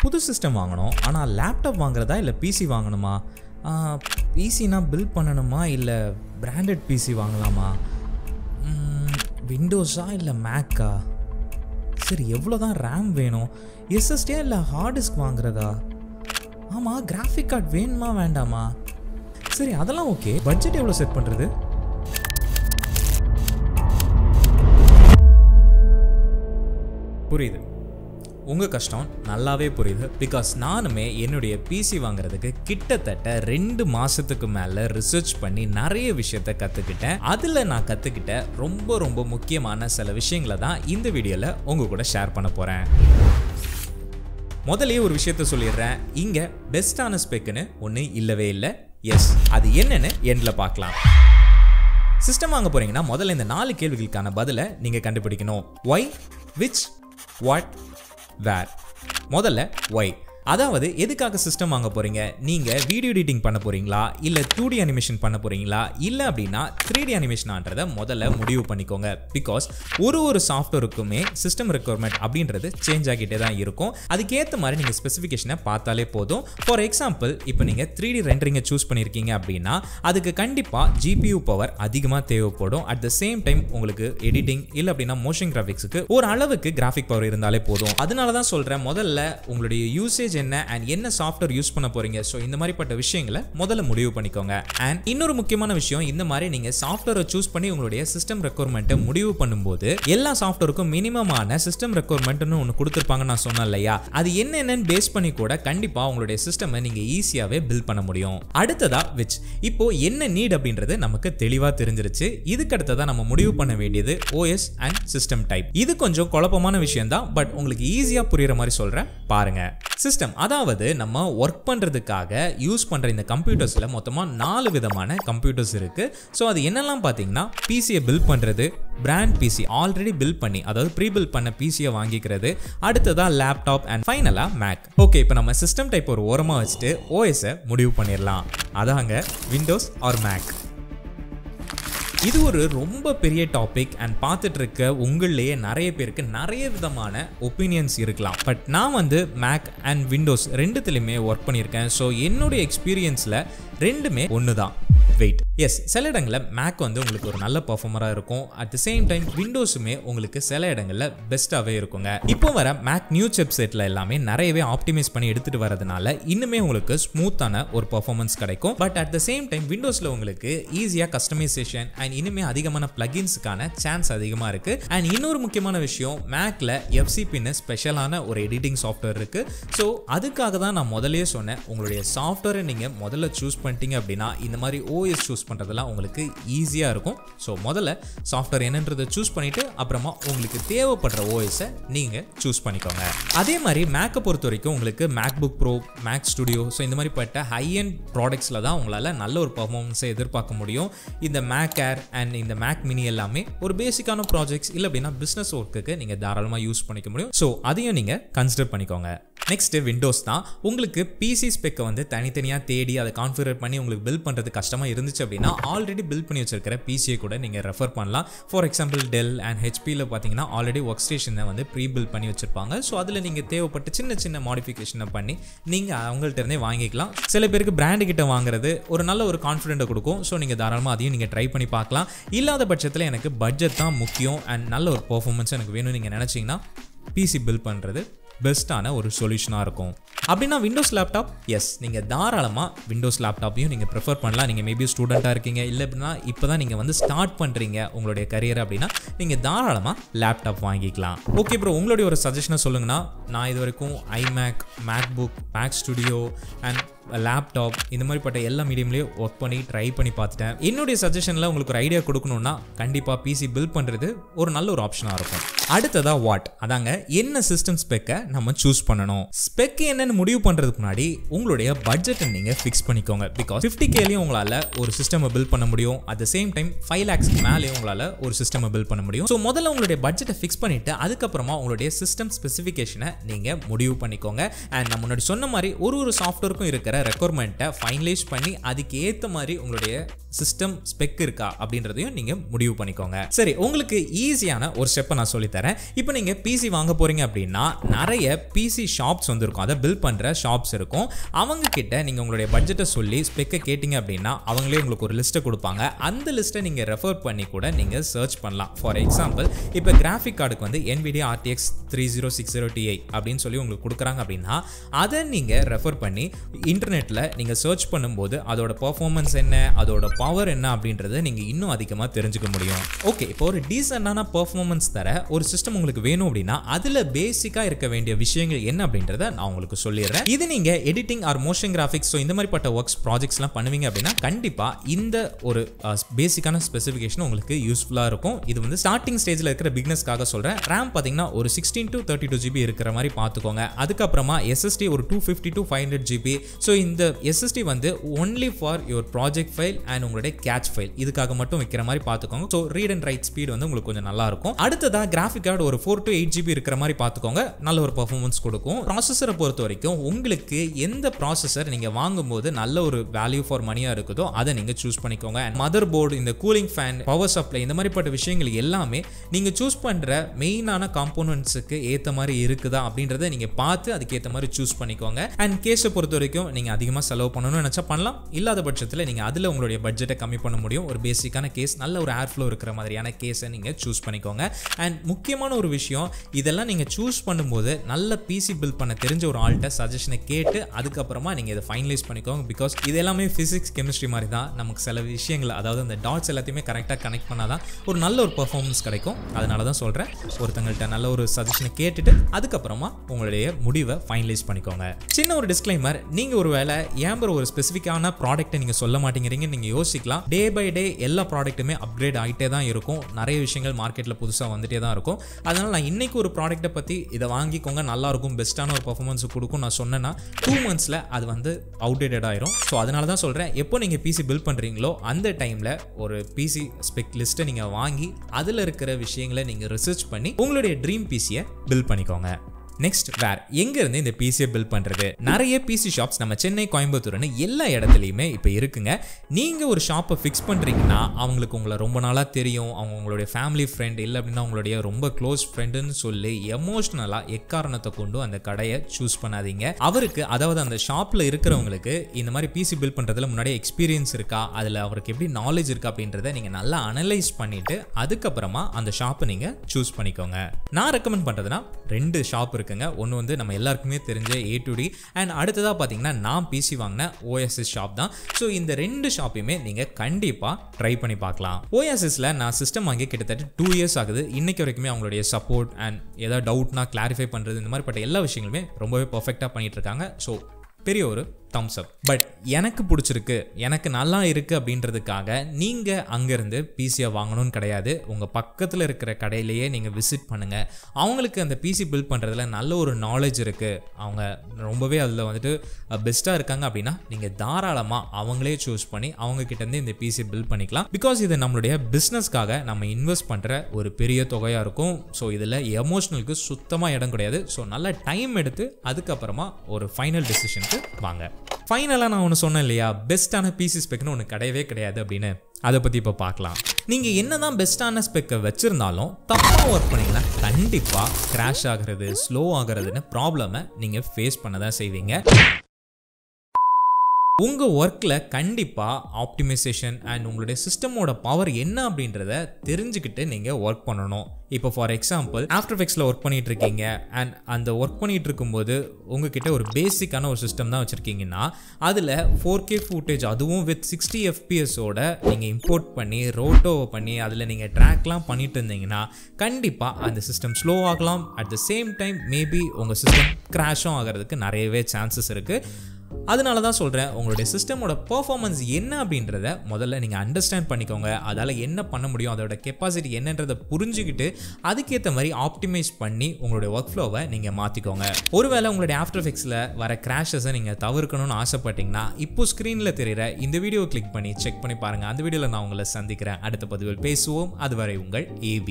புது சிஸ்டம் வாங்கணும், ஆனால் லேப்டாப் வாங்குறதா இல்லை பிசி வாங்கணுமா? பிசினா பில்ட் பண்ணணுமா இல்லை பிராண்டட் பிசி வாங்கலாமா? விண்டோஸா இல்லை மேக்கா? சரி, எவ்வளோ தான் ரேம் வேணும்? எஸ்எஸ்டியா இல்லை ஹார்ட் டிஸ்க் வாங்குறதா? ஆமாம், கிராஃபிக் கார்டு வேணுமா வேண்டாமா? சரி, அதெல்லாம் ஓகே. பட்ஜெட் எவ்வளோ செட் பண்ணுறது? புரியுது, உங்கள் கஷ்டம் நல்லாவே புரியுது. பிகாஸ் நானுமே என்னுடைய பிசி வாங்குறதுக்கு கிட்டத்தட்ட 2 மாதத்துக்கு மேலே ரிசர்ச் பண்ணி நிறைய விஷயத்த கற்றுக்கிட்டேன். அதில் நான் கற்றுக்கிட்ட ரொம்ப ரொம்ப முக்கியமான சில விஷயங்களை தான் இந்த வீடியோவில் உங்கள் கூட ஷேர் பண்ண போகிறேன். முதலே ஒரு விஷயத்த சொல்லிடுறேன், இங்கே பெஸ்ட்டான ஸ்பெக்குன்னு ஒன்று இல்லவே இல்லை. எஸ், அது என்னென்னு எண்டில் பார்க்கலாம். சிஸ்டம் வாங்க போகிறீங்கன்னா முதல்ல இந்த 4 கேள்விகளுக்கான பதிலை நீங்கள் கண்டுபிடிக்கணும். Why, which, what, where. முதல்ல ஒய், அதாவது எதுக்காக சிஸ்டம் வாங்க போகிறீங்க? நீங்கள் வீடியோ எடிட்டிங் பண்ண போகிறீங்களா இல்லை 2D அனிமேஷன் பண்ண போகிறீங்களா இல்லை அப்படின்னா 3D அனிமேஷன் ஆன்றதை முதல்ல முடிவு பண்ணிக்கோங்க. பிகாஸ் ஒரு சாஃப்ட்வேருக்குமே சிஸ்டம் ரெக்குயர்மெண்ட் அப்படின்றது சேஞ்ச் ஆகிட்டே தான் இருக்கும். அதுக்கேற்ற மாதிரி நீங்கள் ஸ்பெசிஃபிகேஷனை பார்த்தாலே போதும். ஃபார் எக்ஸாம்பிள், இப்போ நீங்கள் 3D ரெண்டரிங்கை சூஸ் பண்ணியிருக்கீங்க அப்படின்னா அதுக்கு கண்டிப்பாக GPU பவர் அதிகமாக தேவைப்படும். அட் த சேம் டைம் உங்களுக்கு எடிட்டிங் இல்லை அப்படின்னா மோஷன் கிராஃபிக்ஸுக்கு ஒரு அளவுக்கு கிராஃபிக் பவர் இருந்தாலே போதும். அதனால தான் சொல்கிறேன், முதல்ல உங்களுடைய யூசேஜ் என்ன and என்ன software use பண்ண போறீங்க. சோ இந்த மாதிரி பட்ட விஷயங்களை முதல்ல முடிவு பண்ணிக்கோங்க. and இன்னொரு முக்கியமான விஷயம், இந்த மாதிரி நீங்க software choose பண்ணி உங்களுடைய system requirement முடிவு பண்ணும்போது எல்லா softwareக்கும் மினிமமான system requirement னு ஒன்னு கொடுத்திருப்பாங்க நான் சொன்னேன் இல்லையா, அது என்னன்னு பேஸ் பண்ணி கூட கண்டிப்பா உங்களுடைய சிஸ்டம் நீங்க ஈஸியாவே பில்ட் பண்ண முடியும். அடுத்ததா which, இப்போ என்ன நீட் அப்படின்றது நமக்கு தெளிவா தெரிஞ்சிருச்சு. இதுக்கு அடுத்ததா நம்ம முடிவு பண்ண வேண்டியது OS and system type. இது கொஞ்சம் குழப்பமான விஷயம் தான், பட் உங்களுக்கு ஈஸியா புரியுற மாதிரி சொல்றேன் பாருங்க. சிஸ்டம் அதாவது நம்ம ஒர்க் பண்ணுறதுக்காக யூஸ் பண்ணுற இந்த கம்ப்யூட்டர்ஸில் மொத்தமாக 4 விதமான கம்ப்யூட்டர்ஸ் இருக்குது. ஸோ அது என்னெல்லாம் பார்த்தீங்கன்னா, பிசியை பில்ட் பண்ணுறது, பிராண்ட் பிசி ஆல்ரெடி பில்ட் பண்ணி அதாவது ப்ரீ பில்ட் பண்ண பிசியை வாங்கிக்கிறது, அடுத்ததான் லேப்டாப் அண்ட் ஃபைனலாக மேக். ஓகே, இப்போ நம்ம சிஸ்டம் டைப் ஒரு ஓரமாக வச்சுட்டு ஓஎஸை முடிவு பண்ணிடலாம். அதாங்க விண்டோஸ் ஆர் மேக். இது ஒரு ரொம்ப பெரிய டாபிக் அண்ட் பார்த்துட்டு இருக்க உங்களையே நிறைய பேருக்கு நிறைய விதமான ஒப்பீனியன்ஸ் இருக்கலாம். பட் நான் மேக் அண்ட் விண்டோஸ் 2த்துலையுமே ஒர்க் பண்ணியிருக்கேன். ஸோ என்னுடைய எக்ஸ்பீரியன்ஸில் 2மே ஒன்று தான். வெயிட், எஸ், சில இடங்களில் மேக் உங்களுக்கு ஒரு நல்ல பர்ஃபார்மராக இருக்கும். அட் த சேம் டைம் விண்டோஸுமே உங்களுக்கு சில இடங்களில் பெஸ்ட்டாகவே இருக்குங்க. இப்போ வர மேக் நியூ சிப் செட்டில் எல்லாமே நிறையவே ஆப்டிமைஸ் பண்ணி எடுத்துகிட்டு வரதுனால இன்னுமே உங்களுக்கு ஸ்மூத்தான ஒரு பர்ஃபார்மன்ஸ் கிடைக்கும். But at the same time விண்டோஸில் உங்களுக்கு ஈஸியாக கஸ்டமைசேஷன் அண்ட் இன்னுமே அதிகமான பிளகின்ஸுக்கான சான்ஸ் அதிகமாக இருக்குது. அண்ட் இன்னொரு முக்கியமான விஷயம், மேக்கில் FCPன்னு ஸ்பெஷலான ஒரு எடிட்டிங் சாஃப்ட்வேர் இருக்குது. ஸோ அதுக்காக தான் நான் முதலே சொன்னேன், உங்களுடைய சாஃப்ட்வேரை நீங்கள் முதல்ல சூஸ் பண்ணிட்டீங்க அப்படின்னா இந்த மாதிரி ஓஎஸ் சூஸ் பண்ணுறதெல்லாம் உங்களுக்கு ஈஸியாக இருக்கும். ஸோ முதல்ல சாஃப்ட்வேர் என்னன்றதை சூஸ் பண்ணிவிட்டு அப்புறமா உங்களுக்கு தேவைப்படுற ஓஎஸை நீங்கள் சூஸ் பண்ணிக்கோங்க. அதே மாதிரி மேக்கை பொறுத்த வரைக்கும் உங்களுக்கு MacBook Pro, Mac Studio, so இந்த மாதிரி பட்ட ஹை அண்ட் ப்ராடக்ட்ஸில் தான் உங்களால் நல்ல ஒரு பர்ஃபார்மன்ஸை எதிர்பார்க்க முடியும். இந்த மேக் ஏர் அண்ட் இந்த மேக் மினி எல்லாமே ஒரு பேசிக்கான ப்ராஜெக்ட்ஸ் இல்லை அப்படின்னா பிஸ்னஸ் ஒர்க்குக்கு நீங்கள் தாராளமாக யூஸ் பண்ணிக்க முடியும். ஸோ அதையும் நீங்கள் கன்சிடர் பண்ணிக்கோங்க. நெக்ஸ்ட்டு விண்டோஸ் தான். உங்களுக்கு பிசி ஸ்பெக்கை தனித்தனியாக தேடி அதை கான்ஃபிகர் பண்ணி உங்களுக்கு பில்ட் பண்ணுறது கஷ்டமாக இருந்துச்சு அப்படின்னா ஆல்ரெடி பில்ட் பண்ணி வச்சிருக்கிற பிசியை கூட நீங்கள் ரெஃபர் பண்ணலாம். ஃபார் எக்ஸாம்பிள் டெல் அண்ட் ஹெச்பியில் பார்த்தீங்கன்னா ஆல்ரெடி ஒர்க் ஸ்டேஷனை ப்ரீ பில்ட் பண்ணி வச்சுருப்பாங்க. ஸோ அதில் நீங்கள் தேவைப்பட்ட சின்ன சின்ன மாடிஃபிகேஷனை பண்ணி நீங்கள் அவங்கள்ட்டே வாங்கிக்கலாம். சில பேருக்கு பிராண்டு கிட்ட வாங்குறது ஒரு நல்ல ஒரு கான்ஃபிடென்ட்டை கொடுக்கும். ஸோ நீங்கள் தாராளமாக அதையும் நீங்கள் ட்ரை பண்ணி பார்க்கலாம். இல்லாத பட்சத்தில் எனக்கு பட்ஜெட் தான் முக்கியம் அண்ட் நல்ல ஒரு பர்ஃபார்மன்ஸ் எனக்கு வேணும்னு நீங்கள் நினச்சிங்கன்னா பிசி பில்ட் பண்ணுறது பெஸ்ட்டான ஒரு சொல்யூஷனாக இருக்கும். அப்படின்னா விண்டோஸ் லேப்டாப், எஸ், நீங்கள் தாராளமாக விண்டோஸ் லேப்டாப்பையும் நீங்கள் ப்ரிஃபர் பண்ணலாம். நீங்கள் மேபி ஸ்டூடெண்ட்டாக இருக்கீங்க இல்லை அப்படின்னா இப்போ தான் நீங்கள் ஸ்டார்ட் பண்ணுறீங்க உங்களுடைய கரியர் அப்படின்னா நீங்கள் தாராளமாக லேப்டாப் வாங்கிக்கலாம். ஓகே ப்ரோ, உங்களுடைய ஒரு சஜஷனை சொல்லுங்கன்னா. நான் இது வரைக்கும் iMac, MacBook, Mac Studio and laptop இந்த மாதிரி பட்ட எல்லா மீடியம்லேயும் ஒர்க் பண்ணி ட்ரை பண்ணி பார்த்துட்டேன். என்னுடைய சஜஷனில் உங்களுக்கு ஒரு ஐடியா கொடுக்கணுன்னா கண்டிப்பாக பிசி பில்ட் பண்ணுறது ஒரு நல்ல ஒரு ஆப்ஷனாக இருக்கும். அடுத்ததாக வாட், அதாங்க என்ன சிஸ்டம் ஸ்பெக்கை நம்ம சூஸ் பண்ணணும். ஸ்பெக் என்னன்னு முடிவு பண்ணுறதுக்கு முன்னாடி உங்களுடைய பட்ஜெட்டை நீங்கள் ஃபிக்ஸ் பண்ணிக்கோங்க. பிகாஸ் 50Kலேயும் உங்களால் ஒரு சிஸ்டமை பில்ட் பண்ண முடியும். At the same time 5 lakhs மேலேயும் உங்களால் ஒரு சிஸ்டமை பில்ட் பண்ண முடியும். ஸோ முதல்ல உங்களுடைய பட்ஜெட்டை ஃபிக்ஸ் பண்ணிவிட்டு அதுக்கப்புறமா உங்களுடைய சிஸ்டம் ஸ்பெசிஃபிகேஷனை நீங்கள் முடிவு பண்ணிக்கோங்க. அண்ட் நான் முன்னாடி சொன்ன மாதிரி ஒரு சாஃப்ட்வேருக்கும் இருக்கிற requirement finalize பண்ணி அதுக்கு ஏத்த மாதிரி உங்களுடைய system spec இருக்கா அப்படின்றதையும் நீங்க முடிவு பண்ணிக்கோங்க. சரி, உங்களுக்கு ஈஸியான ஒரு ஸ்டெப் நான் சொல்லி தரேன். இப்போ நீங்க PC வாங்க போறீங்க அப்படினா நிறைய PC shops வந்திருக்கும். அத பில் பண்ற shops இருக்கும். அவங்க கிட்ட நீங்க உங்களுடைய பட்ஜெட்டை சொல்லி ஸ்பெக்க கேட்டிங்க அப்படினா அவங்களே உங்களுக்கு ஒரு லிஸ்ட் கொடுப்பாங்க. அந்த லிஸ்ட்டை நீங்க ரெஃபர் பண்ணி கூட நீங்க சர்ச் பண்ணலாம். ஃபார் எக்ஸாம்பிள் இப்போ கிராஃபிக் கார்டுக்கு வந்து NVIDIA RTX 3060 Ti அப்படினு சொல்லி உங்களுக்கு கொடுக்கறாங்க அப்படினா அத நீங்க ரெஃபர் பண்ணி இன்டர்நெட்ல நீங்க சர்ச் பண்ணும்போது அதோட 퍼ஃபார்மன்ஸ் என்ன, அதோட பவர் என்ன அப்படின்றதை நீங்க இன்னும் அதிகமா தெரிஞ்சுக்க முடியும். ஓகே, இப்போ ஒரு டீசன்டான பெர்ஃபார்மன்ஸ் தர ஒரு சிஸ்டம் உங்களுக்கு வேணும் அப்படினா அதுல பேசிக்கா இருக்க வேண்டிய விஷயங்கள் என்ன அப்படின்றதை நான் உங்களுக்கு சொல்லிடுறேன். இது நீங்க editing or motion graphics so இந்த மாதிரி பட்ட வொர்க்ஸ் ப்ராஜெக்ட்ஸ்லாம் பண்ணுவீங்க அப்படினா கண்டிப்பா இந்த ஒரு பேசிக்கான ஸ்பெசிஃபிகேஷன் உங்களுக்கு யூஸ்ஃபுல்லா இருக்கும். இது வந்து ஸ்டார்டிங் ஸ்டேஜ்ல இருக்கிற பிகினர்ஸ்க்காக சொல்றேன். RAM பாத்தீங்கன்னா ஒரு 16 to 32 GB இருக்கிற மாதிரி பாத்துக்கோங்க. அதுக்கு அப்புறமா SSD ஒரு 250 to 500 GB. சோ இந்த SSD வந்து only for your project file and உங்களுடைய கேட்ச் ஃபைல் இதுக்காக மட்டும் வைக்கிற மாதிரி பாத்துக்கோங்க. So read and write speed வந்து உங்களுக்கு கொஞ்சம் நல்லா இருக்கும். அடுத்ததா கிராஃபிக் கார்டு ஒரு 4 to 8 GB இருக்கிற மாதிரி பாத்துக்கோங்க. நல்ல ஒரு பெர்ஃபார்மன்ஸ் கொடுக்கும். ப்ராசஸரை பொறுத்த வரைக்கும் உங்களுக்கு எந்த ப்ராசஸர் நீங்க வாங்கும்போது நல்ல ஒரு வேல்யூ ஃபார் மணியா இருக்குதோ அதை நீங்க சூஸ் பண்ணிக்கோங்க. மதர் போர்டு, இந்த கூலிங் ஃபேன், பவர் சப்ளை, இந்த மாதிரிப்பட்ட விஷயங்கள் எல்லாமே நீங்க சூஸ் பண்ற மெயினான காம்போனன்ட்ஸுக்கு ஏத்த மாதிரி இருக்குதா அப்படின்றத நீங்க பார்த்து அதுக்கு ஏத்த மாதிரி சூஸ் பண்ணிக்கோங்க. அண்ட் கேஷை பொறுத்த வரைக்கும் நீங்க அதிகமா செலவு பண்ணணும்னு நினைச்சா பண்ணலாம். இல்லாத பட்சத்தில் நீங்க அதுல உங்களுடைய பட்ஜெட்டை கம்மி பண்ண முடியும். ஒரு பேசிக்கான கேஸ், நல்ல ஒரு ஏர் ஃப்ளோ இருக்கிற மாதிரியான கேஸை நீங்கள் சூஸ் பண்ணிக்கோங்க. அண்ட் முக்கியமான ஒரு விஷயம், இதெல்லாம் நீங்கள் சூஸ் பண்ணும்போது நல்ல பிசி பில்ட் பண்ண தெரிஞ்ச ஒரு ஆள்கிட்ட சஜஷனை கேட்டு அதுக்கப்புறமா நீங்கள் இதை ஃபைனலைஸ் பண்ணிக்கோங்க. பிகாஸ் இது எல்லாமே ஃபிசிக்ஸ், கெமிஸ்ட்ரி மாதிரி தான். நமக்கு சில விஷயங்கள், அதாவது அந்த டாட்ஸ் எல்லாத்தையுமே கரெக்டாக கனெக்ட் பண்ணால் தான் ஒரு நல்ல ஒரு பெர்ஃபார்மன்ஸ் கிடைக்கும். அதனால தான் சொல்கிறேன், ஒருத்தங்கள்கிட்ட நல்ல ஒரு சஜஷனை கேட்டுட்டு அதுக்கப்புறமா உங்களுடைய முடிவை ஃபைனலைஸ் பண்ணிக்கோங்க. சின்ன ஒரு டிஸ்க்ளைமர், நீங்கள் ஒரு வேலை ஏம்பர் ஒரு ஸ்பெசிஃபிக்கான ப்ராடக்ட்டை நீங்கள் சொல்ல மாட்டேங்கிறீங்க, நீங்கள் யோசிக்கலாம். டே பை டே எல்லா ப்ராடக்ட்டுமே அப்கிரேட் ஆகிட்டே தான் இருக்கும். நிறைய விஷயங்கள் மார்க்கெட்டில் புதுசாக வந்துட்டே தான் இருக்கும். அதனால் நான் இன்றைக்கி ஒரு ப்ராடக்ட்டை பற்றி இதை வாங்கிக்கோங்க, நல்லாயிருக்கும், பெஸ்ட்டான ஒரு பர்ஃபார்மன்ஸ் கொடுக்கும் நான் சொன்னேன்னா 2 months அது வந்து அவுடேட்டட் ஆயிரும். ஸோ அதனால தான் சொல்கிறேன், எப்போ நீங்கள் பிசி பில்ட் பண்ணுறீங்களோ அந்த டைமில் ஒரு பிசி ஸ்பெக் லிஸ்ட்டை நீங்கள் வாங்கி அதில் இருக்கிற விஷயங்களை நீங்கள் ரிசர்ச் பண்ணி உங்களுடைய ட்ரீம் பிசியை பில்ட் பண்ணிக்கோங்க. நெக்ஸ்ட், வேர் எங்க இருந்து இந்த பிசியை பில்ட் பண்றது? நிறைய பிசி ஷாப்ஸ் நம்ம சென்னை, கோயம்புத்தூர்னு எல்லா இடத்துலையுமே இப்போ இருக்குங்க. நீங்க ஒரு ஷாப்பை ஃபிக்ஸ் பண்றீங்கன்னா அவங்களுக்கு உங்களை ரொம்ப நாளாக தெரியும். அவங்க உங்களுடைய ஃபேமிலி ஃப்ரெண்ட் இல்லை அப்படின்னா உங்களுடைய ரொம்ப க்ளோஸ் ஃப்ரெண்டுன்னு சொல்லி எமோஷ்னலா எக்காரணத்தை கொண்டு அந்த கடையை சூஸ் பண்ணாதீங்க. அவருக்கு, அதாவது அந்த ஷாப்ல இருக்கிறவங்களுக்கு இந்த மாதிரி பிசி பில்ட் பண்றதுல முன்னாடியே எக்ஸ்பீரியன்ஸ் இருக்கா, அதுல அவருக்கு எப்படி நாலேஜ் இருக்கா அப்படின்றத நீங்க நல்லா அனலைஸ் பண்ணிட்டு அதுக்கப்புறமா அந்த ஷாப்பை நீங்க சூஸ் பண்ணிக்கோங்க. நான் ரெக்கமெண்ட் பண்றதுன்னா 2 ஷாப் இருக்குங்க. ஒன்று வந்து நம்ம எல்லாருக்குமே தெரிஞ்ச A2D, அண்ட் அடுத்ததாக பார்த்தீங்கன்னா நான் பிசி வாங்கின OSS ஷாப் தான். ஸோ இந்த 2 ஷாப்பையுமே நீங்கள் கண்டிப்பாக ட்ரை பண்ணி பார்க்கலாம். OSSல நான் சிஸ்டம் வாங்கி கிட்டத்தட்ட 2 years ஆகுது. இன்னைக்கு வரைக்குமே அவங்களுடைய சப்போர்ட் அண்ட் ஏதாவது டவுட்னா கிளாரிஃபை பண்ணுறது, இந்த மாதிரி பட்ட எல்லா விஷயங்களுமே ரொம்பவே பர்ஃபெக்டாக பண்ணிட்டு இருக்காங்க. ஸோ பெரிய ஒரு தம்ஸ் அப். பட் எனக்கு பிடிச்சிருக்கு, எனக்கு நல்லா இருக்குது அப்படின்றதுக்காக நீங்கள் அங்கேருந்து பிசியை வாங்கணும்னு கிடையாது. உங்கள் பக்கத்தில் இருக்கிற கடையிலேயே நீங்கள் விசிட் பண்ணுங்கள். அவங்களுக்கு அந்த பிசி பில்ட் பண்ணுறதுல நல்ல ஒரு நாலேஜ் இருக்குது, அவங்க ரொம்பவே அதில் வந்துட்டு பெஸ்ட்டாக இருக்காங்க அப்படின்னா நீங்கள் தாராளமாக அவங்களே சூஸ் பண்ணி அவங்கக்கிட்டேருந்து இந்த பிசி பில்ட் பண்ணிக்கலாம். பிகாஸ் இது நம்மளுடைய பிஸ்னஸ்க்காக நம்ம இன்வெஸ்ட் பண்ணுற ஒரு பெரிய தொகையாக இருக்கும். ஸோ இதில் எமோஷனலுக்கு சுத்தமாக இடம் கிடையாது. ஸோ நல்லா டைம் எடுத்து அதுக்கப்புறமா ஒரு ஃபைனல் டெசிஷனுக்கு வாங்க. ஃபைனலாக நான் ஒன்று சொன்னேன் இல்லையா, பெஸ்ட்டான பிசி ஸ்பெக்னு ஒன்று கிடையவே கிடையாது அப்படின்னு. அதை பற்றி இப்போ பார்க்கலாம். நீங்கள் என்ன தான் பெஸ்ட்டான ஸ்பெக்கை வச்சுருந்தாலும் தப்பாக ஒர்க் பண்ணிங்கன்னா கண்டிப்பாக கிராஷ் ஆகிறது, ஸ்லோ ஆகிறதுன்னு ப்ராப்ளமை நீங்கள் ஃபேஸ் பண்ண தான் செய்வீங்க. உங்கள் ஒர்க்கில் கண்டிப்பாக ஆப்டிமைசேஷன் அண்ட் உங்களுடைய சிஸ்டமோட பவர் என்ன அப்படின்றத தெரிஞ்சுக்கிட்டு நீங்கள் ஒர்க் பண்ணணும். இப்போ ஃபார் எக்ஸாம்பிள் ஆஃப்டர் எஃபெக்ட்ஸில் ஒர்க் பண்ணிகிட்டு இருக்கீங்க அண்ட் அந்த ஒர்க் பண்ணிகிட்டு இருக்கும்போது உங்ககிட்ட ஒரு பேசிக்கான ஒரு சிஸ்டம் தான் வச்சுருக்கீங்கன்னா அதில் 4K ஃபுட்டேஜ், அதுவும் வித் 60 FPS நீங்கள் இம்போர்ட் பண்ணி ரோட்டோவை பண்ணி அதில் நீங்கள் ட்ராக்லாம் பண்ணிட்டு இருந்தீங்கன்னா கண்டிப்பாக அந்த சிஸ்டம் ஸ்லோ ஆகலாம். At the same time maybe உங்கள் சிஸ்டம் கிராஷும் ஆகிறதுக்கு நிறையவே சான்சஸ் இருக்குது. அதனால தான் சொல்கிறேன், உங்களுடைய சிஸ்டமோட பெர்ஃபார்மன்ஸ் என்ன அப்படின்றத முதல்ல நீங்கள் அண்டர்ஸ்டாண்ட் பண்ணிக்கோங்க. அதால் என்ன பண்ண முடியும், அதோட கெப்பாசிட்டி என்னன்றதை புரிஞ்சுக்கிட்டு அதுக்கேற்ற மாதிரி ஆப்டிமைஸ் பண்ணி உங்களுடைய ஒர்க் ஃப்ளோவை நீங்கள் மாற்றிக்கோங்க. ஒருவேளை உங்களுடைய ஆஃப்டர் எஃபெக்ட்ஸில் வர கிராஷஸை நீங்கள் தவிர்க்கணும்னு ஆசைப்பட்டீங்கன்னா இப்போ ஸ்க்ரீனில் தெரிகிற இந்த வீடியோ கிளிக் பண்ணி செக் பண்ணி பாருங்கள். அந்த வீடியோவில் நான் உங்களை சந்திக்கிறேன். அடுத்த பதிவில் பேசுவோம். அதுவரை உங்கள் AB.